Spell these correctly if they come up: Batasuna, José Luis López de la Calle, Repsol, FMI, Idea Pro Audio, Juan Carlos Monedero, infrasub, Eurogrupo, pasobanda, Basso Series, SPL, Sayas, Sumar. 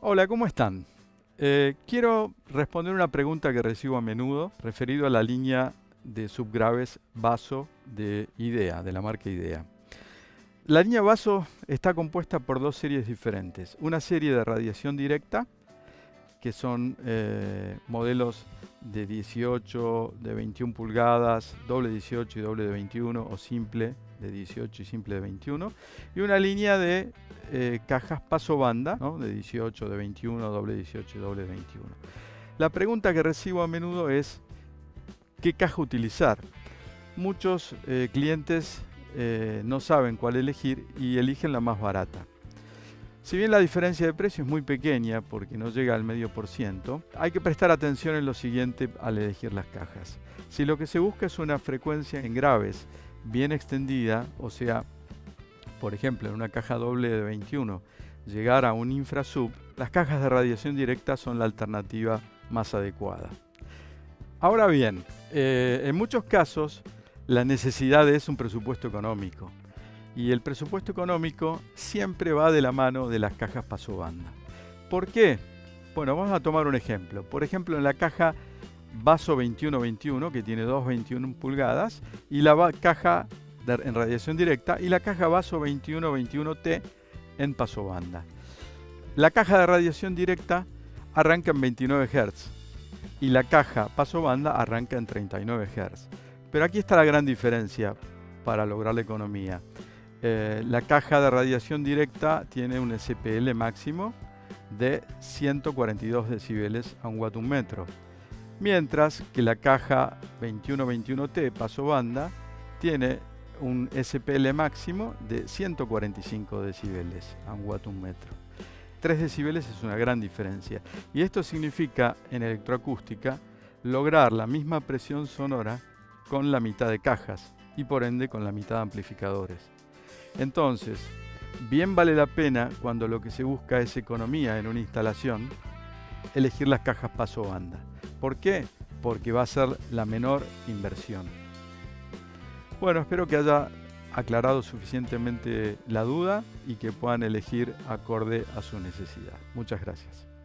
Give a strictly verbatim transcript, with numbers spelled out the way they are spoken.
Hola, ¿cómo están? Eh, quiero responder una pregunta que recibo a menudo referido a la línea de subgraves Basso de Idea, de la marca Idea. La línea Basso está compuesta por dos series diferentes. Una serie de radiación directa, que son eh, modelos de dieciocho, de veintiuna pulgadas, doble dieciocho y doble de veintiuno, o simple de dieciocho y simple de veintiuno, y una línea de eh, cajas pasobanda, ¿no?, de dieciocho, de veintiuno, doble dieciocho y doble de veintiuno. La pregunta que recibo a menudo es ¿qué caja utilizar? Muchos eh, clientes eh, no saben cuál elegir y eligen la más barata. Si bien la diferencia de precio es muy pequeña, porque no llega al medio por ciento, hay que prestar atención en lo siguiente al elegir las cajas. Si lo que se busca es una frecuencia en graves bien extendida, o sea, por ejemplo, en una caja doble de veintiuno, llegar a un infrasub, las cajas de radiación directa son la alternativa más adecuada. Ahora bien, eh, en muchos casos la necesidad es un presupuesto económico, y el presupuesto económico siempre va de la mano de las cajas pasobanda. ¿Por qué? Bueno, vamos a tomar un ejemplo. Por ejemplo, en la caja Basso veintiuno veintiuno, que tiene dos veintiuna pulgadas, y la caja de, en radiación directa, y la caja Basso veintiuno veintiuno T en pasobanda. La caja de radiación directa arranca en veintinueve hercios y la caja pasobanda arranca en treinta y nueve hercios. Pero aquí está la gran diferencia para lograr la economía. Eh, la caja de radiación directa tiene un S P L máximo de ciento cuarenta y dos decibeles a un watt un metro, mientras que la caja veintiuno veintiuno T pasobanda tiene un S P L máximo de ciento cuarenta y cinco decibeles a un watt un metro. tres decibeles es una gran diferencia, y esto significa en electroacústica lograr la misma presión sonora con la mitad de cajas y por ende con la mitad de amplificadores. Entonces, bien vale la pena, cuando lo que se busca es economía en una instalación, elegir las cajas pasobanda. ¿Por qué? Porque va a ser la menor inversión. Bueno, espero que haya aclarado suficientemente la duda y que puedan elegir acorde a su necesidad. Muchas gracias.